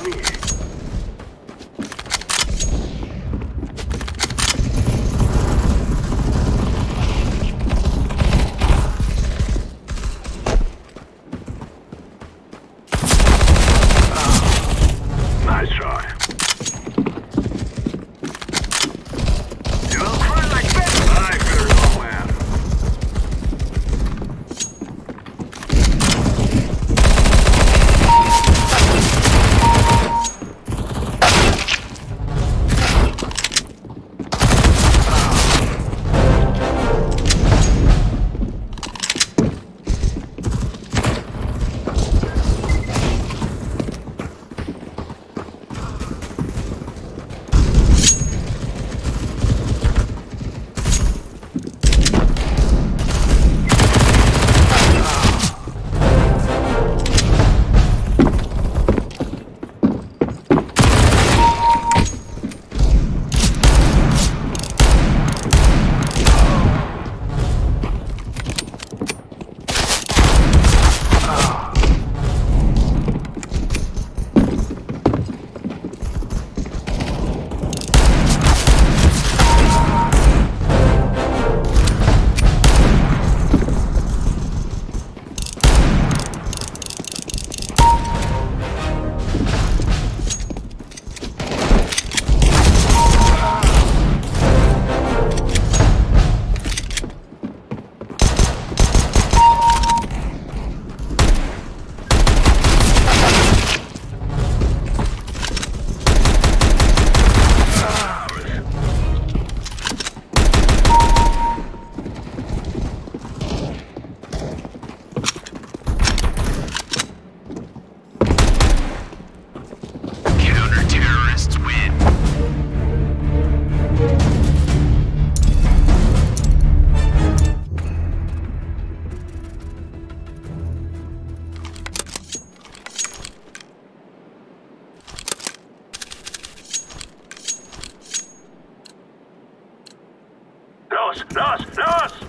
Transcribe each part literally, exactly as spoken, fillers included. career. Nos, nos!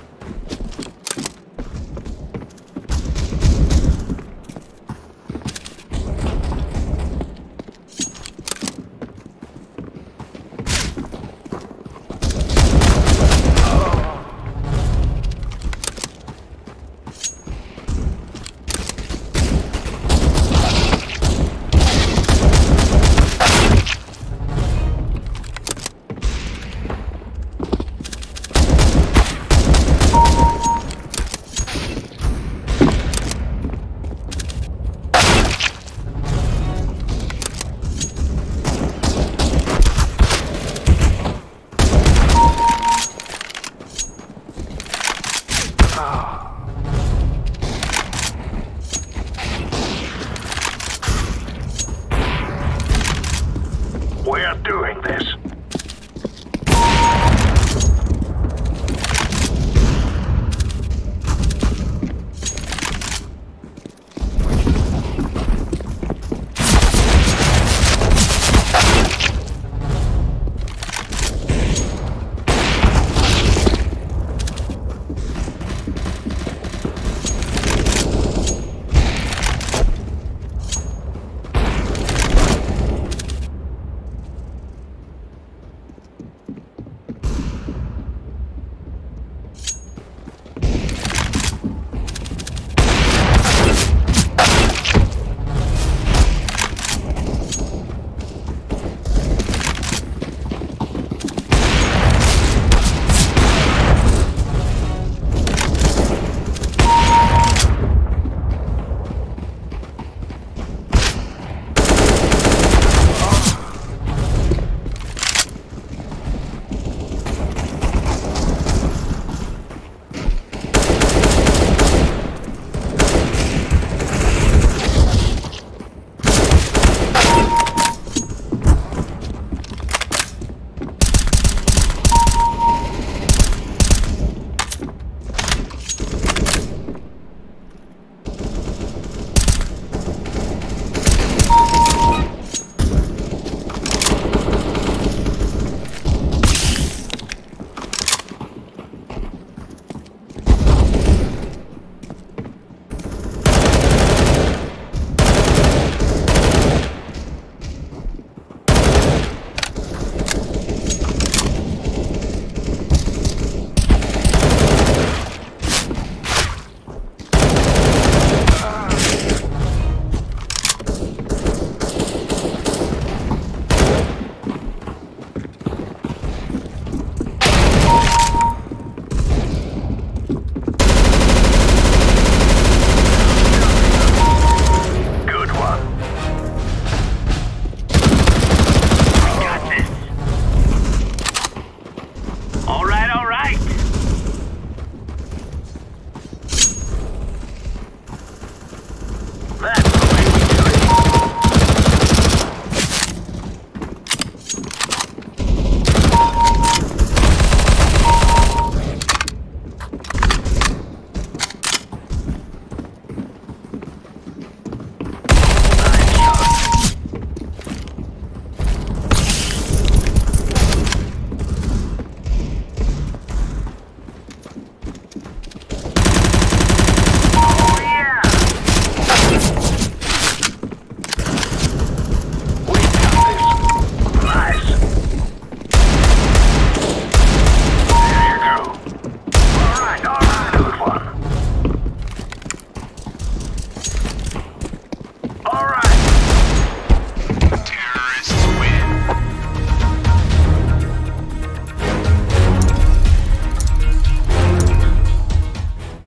We're doing this.